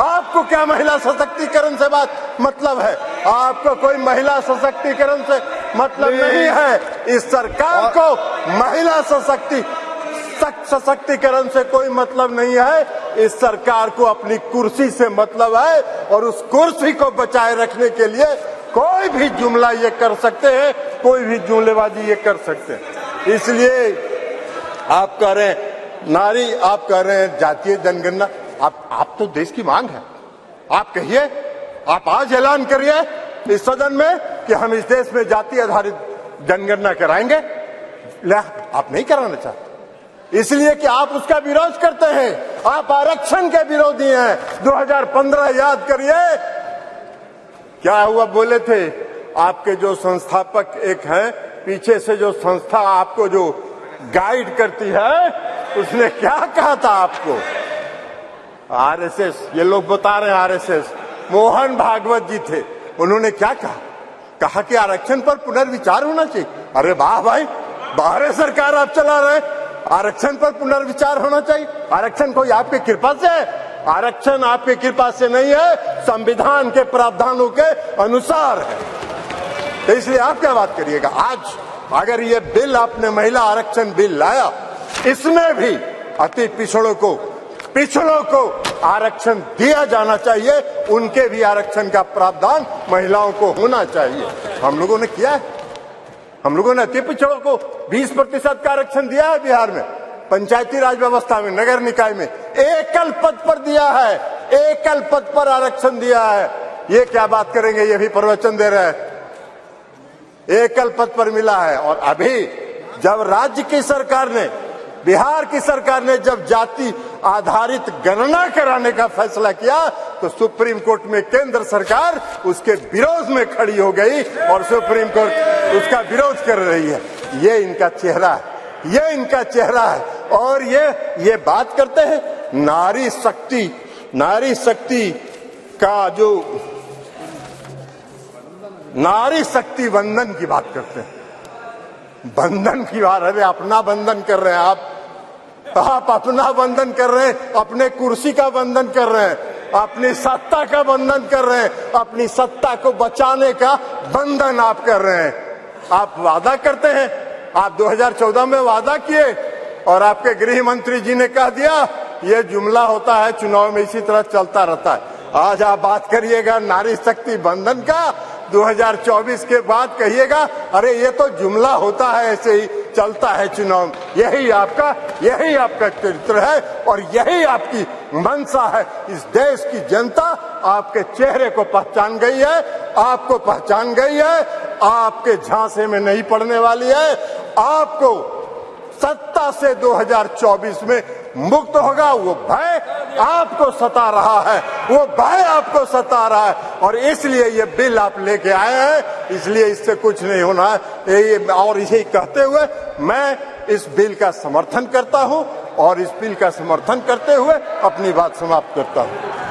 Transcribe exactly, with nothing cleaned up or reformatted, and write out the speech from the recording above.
आपको क्या महिला सशक्तिकरण से बात मतलब है? आपको कोई महिला सशक्तिकरण से मतलब नहीं है। इस सरकार को महिला सशक्ति सशक्तिकरण से कोई मतलब नहीं है। इस सरकार को अपनी कुर्सी से मतलब है, और उस कुर्सी को बचाए रखने के लिए कोई भी जुमला ये कर सकते हैं, कोई भी जुमलेबाजी ये कर सकते हैं। इसलिए आप कह रहे हैं नारी, आप कह रहे हैं जातीय जनगणना, आप आप तो देश की मांग है। आप कहिए, आप आज ऐलान करिए इस सदन में कि हम इस देश में जाति आधारित जनगणना कराएंगे। आप नहीं कराना चाहते इसलिए कि आप उसका विरोध करते हैं, आप आरक्षण के विरोधी हैं। दो हज़ार पंद्रह याद करिए क्या हुआ। बोले थे आपके जो संस्थापक एक हैं, पीछे से जो संस्था आपको जो गाइड करती है, उसने क्या कहा था आपको? आरएसएस, ये लोग बता रहे हैं आरएसएस, मोहन भागवत जी थे। उन्होंने क्या कहा? कहा कि आरक्षण पर पुनर्विचार होना चाहिए। अरे वाह भाई, बाहर सरकार आप चला रहे, आरक्षण पर पुनर्विचार होना चाहिए। आरक्षण कोई आपकी कृपा से है? आरक्षण आपकी कृपा से नहीं है, संविधान के प्रावधानों के अनुसार है। तो इसलिए आप क्या बात करिएगा। आज अगर ये बिल आपने महिला आरक्षण बिल लाया, इसमें भी अति पिछड़ों को पिछड़ों को आरक्षण दिया जाना चाहिए, उनके भी आरक्षण का प्रावधान महिलाओं को होना चाहिए। हम लोगों ने किया है, हम लोगों ने अति पिछड़ों को बीस प्रतिशत का आरक्षण दिया है बिहार में, पंचायती राज व्यवस्था में, नगर निकाय में एकल पद पर दिया है, एकल पद पर आरक्षण दिया है। ये क्या बात करेंगे, ये भी प्रवचन दे रहे हैं। एकल पद पर मिला है। और अभी जब राज्य की सरकार ने, बिहार की सरकार ने जब जाति आधारित गणना कराने का फैसला किया, तो सुप्रीम कोर्ट में केंद्र सरकार उसके विरोध में खड़ी हो गई और सुप्रीम कोर्ट उसका विरोध कर रही है। ये इनका चेहरा है, ये इनका चेहरा है। और ये ये बात करते हैं नारी शक्ति, नारी शक्ति का जो नारी शक्ति वंदन की बात करते हैं, बंधन की बात। अरे अपना बंधन कर रहे हैं आप आप अपना बंधन कर रहे हैं, अपने कुर्सी का बंधन कर रहे हैं, अपनी सत्ता का बंधन कर रहे हैं, अपनी सत्ता को बचाने का बंधन आप कर रहे हैं। आप वादा करते हैं, आप दो हज़ार चौदह में वादा किए और आपके गृह मंत्री जी ने कह दिया। ये जुमला होता है चुनाव में, इसी तरह चलता रहता है। आज आप बात करिएगा नारी शक्ति बंधन का, दो हज़ार चौबीस के बाद कहिएगा अरे ये तो जुमला होता है, ऐसे ही चलता है चुनाव। यही आपका यही आपका चरित्र है और यही आपकी मंशा है। इस देश की जनता आपके चेहरे को पहचान गई है, आपको पहचान गई है, आपके झांसे में नहीं पड़ने वाली है। आपको सत्ता से दो हज़ार चौबीस में मुक्त होगा। वो भय आपको सता रहा है, वो भय आपको सता रहा है, और इसलिए ये बिल आप लेके आए हैं। इसलिए इससे कुछ नहीं होना है। ये और इसे कहते हुए मैं इस बिल का समर्थन करता हूँ, और इस बिल का समर्थन करते हुए अपनी बात समाप्त करता हूँ।